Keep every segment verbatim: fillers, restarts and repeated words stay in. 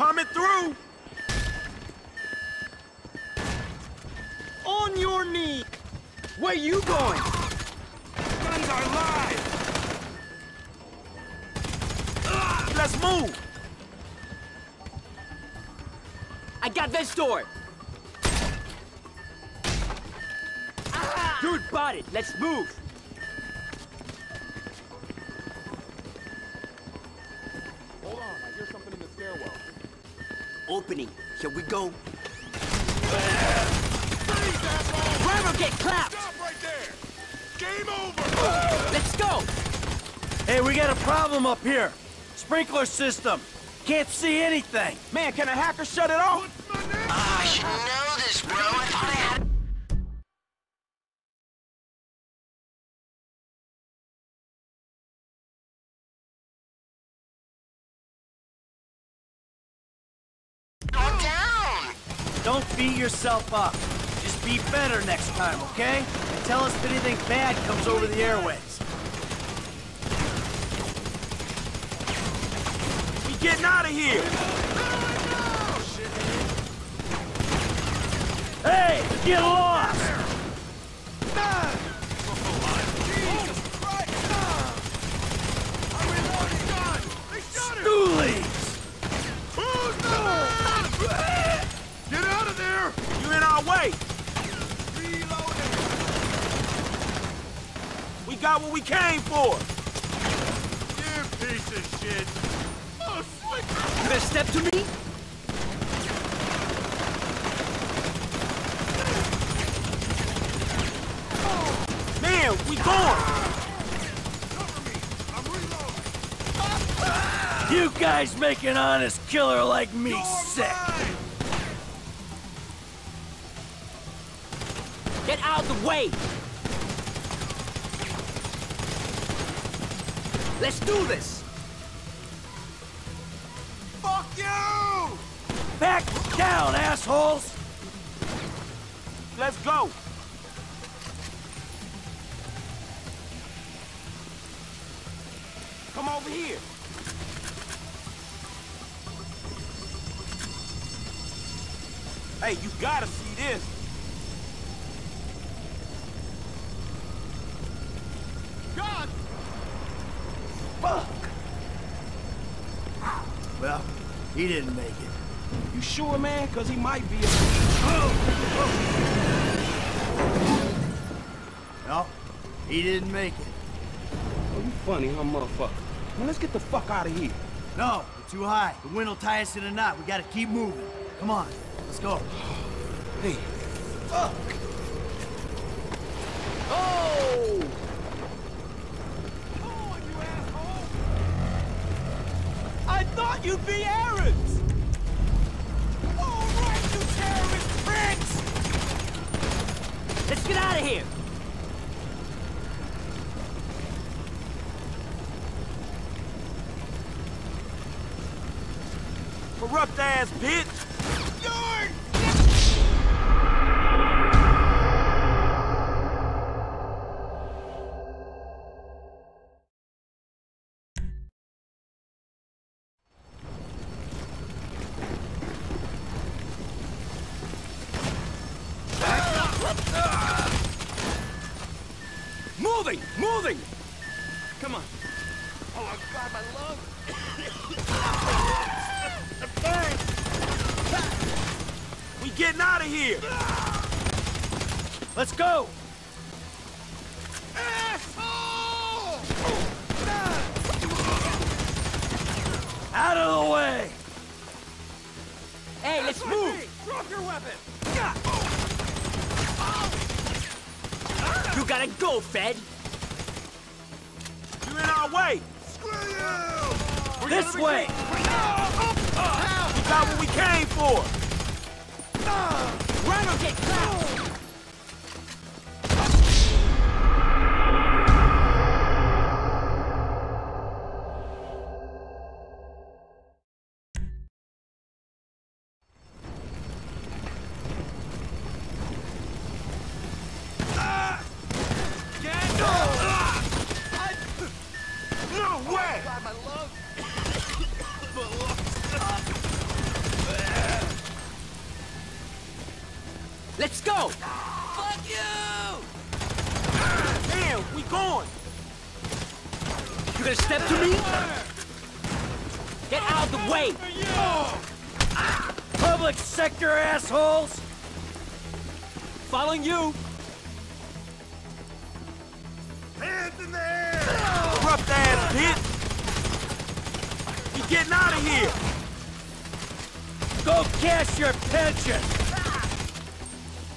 Coming through! On your knee! Where you going? Guns are live! Uh, let's move! I got this door! Ah. Dude bought it! Let's move! Opening. Shall we go? Yeah. Driver get clapped! Stop right there! Game over! Let's go! Hey, we got a problem up here. Sprinkler system. Can't see anything. Man, can a hacker shut it off? Ah, I should know this, bro. I thought I had... Don't beat yourself up. Just be better next time, okay? And tell us if anything bad comes over the airwaves. We getting out of here! Oh, no! Hey, get lost! Stoolies! You're in our way! Reloading. We got what we came for! You piece of shit! Oh, slick! You gonna step to me? Oh. Man, we gone! Cover me! I'm reloading! You guys make an honest killer like me You're sick! Mine. Get out of the way! Let's do this! Fuck you! Back down, assholes! Let's go! Come over here! Hey, you gotta see this! He didn't make it. You sure, man? Because he might be a... Oh. Oh. No, he didn't make it. Oh, you funny, huh, motherfucker? Man, let's get the fuck out of here. No, we're too high. The wind will tie us in a knot. We gotta keep moving. Come on, let's go. Hey. Fuck! Oh! I thought you'd be Aaron's! All right, you terrorist pricks! Let's get out of here! Corrupt ass bitch! Moving! Moving! Come on. Oh, my God, my love! The burn! We getting out of here! Let's go! Asshole! Out of the way! Hey, let's move! Drop your weapon! Yeah. You gotta go, Fed! You're in our way! Screw you! This way! We got what we came for! Rhino get clapped! No way! Oh my God, my love. Let's go! Fuck you! Damn, we going! You gonna step to me? Get out of the way! Public sector assholes! Following you! Hands in the air! Corrupt ass bitch! You getting out of here! Go cash your pension!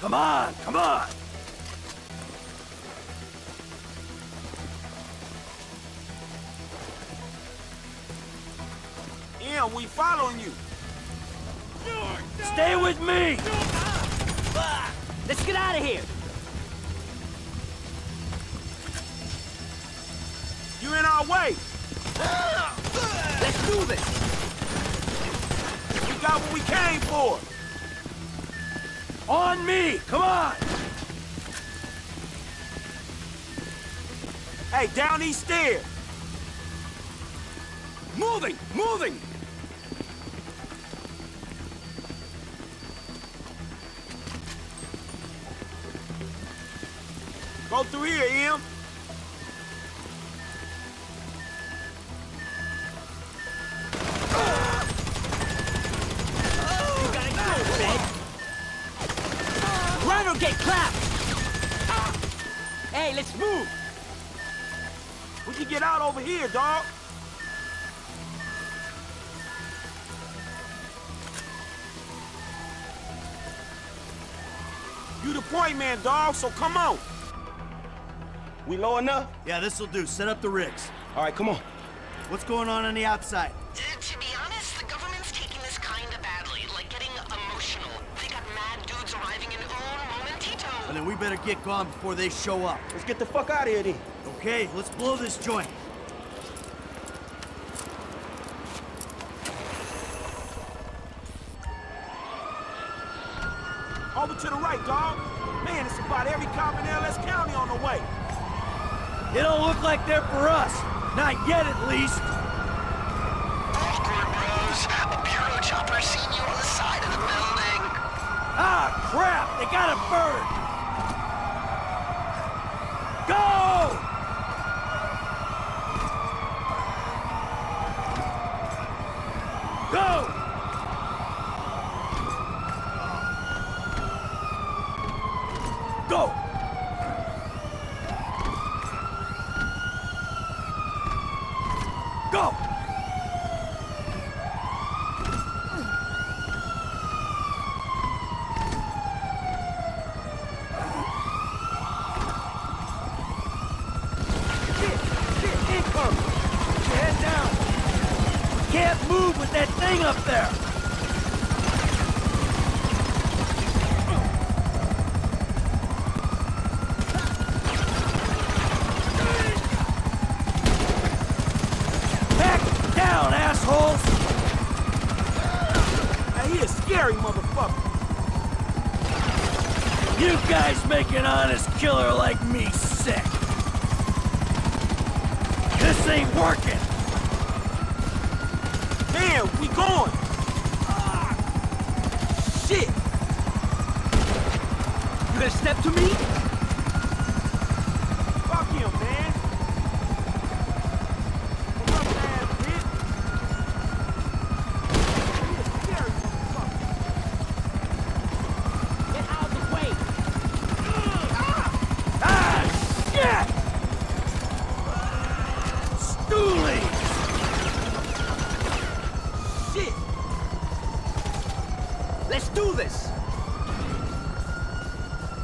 Come on, come on! Yeah, we following you! Stay with me! Let's get out of here! You're in our way! Let's do this! We got what we came for! On me! Come on! Hey, down these stairs! Moving! Moving! Go through here, Em. You gotta go, man. Run or get clapped. Hey, let's move. We can get out over here, dog. You the point man, dog. So come on. We low enough? Yeah, this'll do. Set up the rigs. All right, come on. What's going on on the outside? Uh, to be honest, the government's taking this kinda badly, like getting emotional. They got mad dudes arriving in un momentito. And then we better get gone before they show up. Let's get the fuck out of here, then. Okay, let's blow this joint. Over to the right, dog. Man, it's about every cop in L S County on the way. It don't look like they're for us. Not yet, at least. Awkward, bros. A bureau chopper seen you on the side of the building. Ah, crap! They got a bird! Go! Go! Go! Shit! Shit! Incoming! Put your head down! Can't move with that thing up there! You guys make an honest killer like me sick. This ain't working. Damn, we going. Ah, shit. You gonna step to me? Fuck him, man. Let's do this!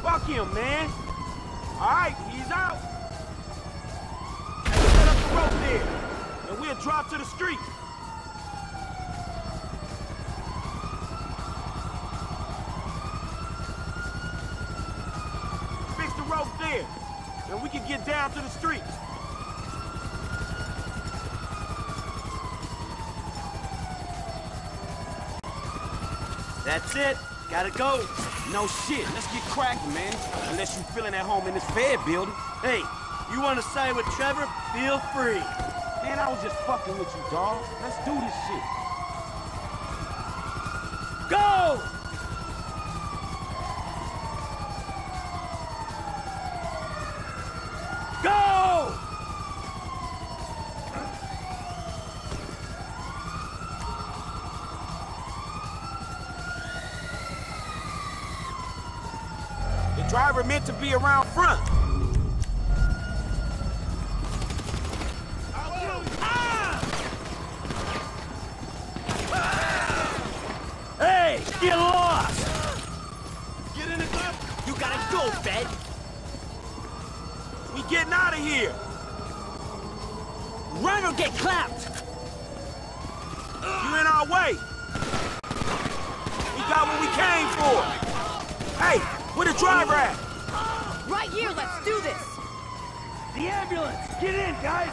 Fuck him, man! Alright, he's out! Let's set up the rope there, and we'll drop to the street! Fix the rope there, and we can get down to the street! That's it. Gotta go. No shit. Let's get cracking, man. Unless you're feeling at home in this Fed building. Hey, you want to side with Trevor? Feel free. Man, I was just fucking with you, dog. Let's do this shit. Go! Driver meant to be around front. Hey, get lost! Get in the club. You gotta go, Fed. We getting out of here. Run or get clapped. You in our way. We got what we came for. Hey, where the driver at? Right here, let's do this. The ambulance, get in, guys.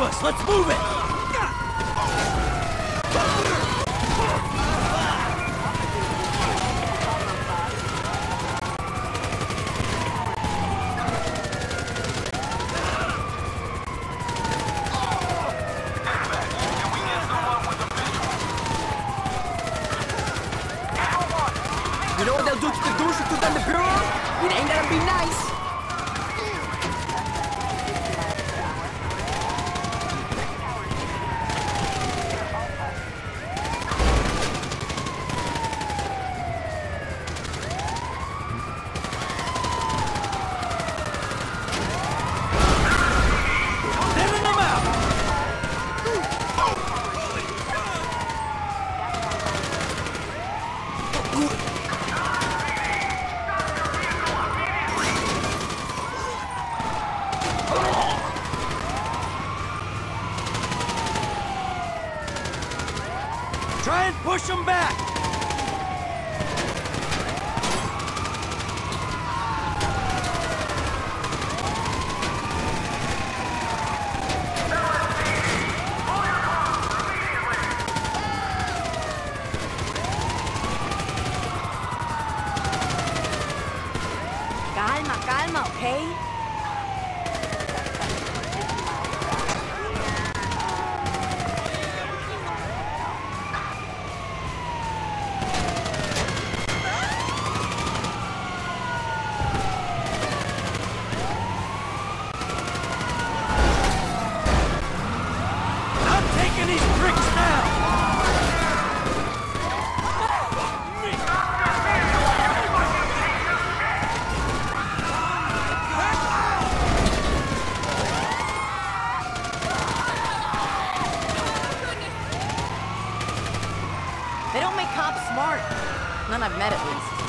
Us. Let's move it! Try and push them back! Calma, calma, okay? They don't make cops smart. None I've met, at least.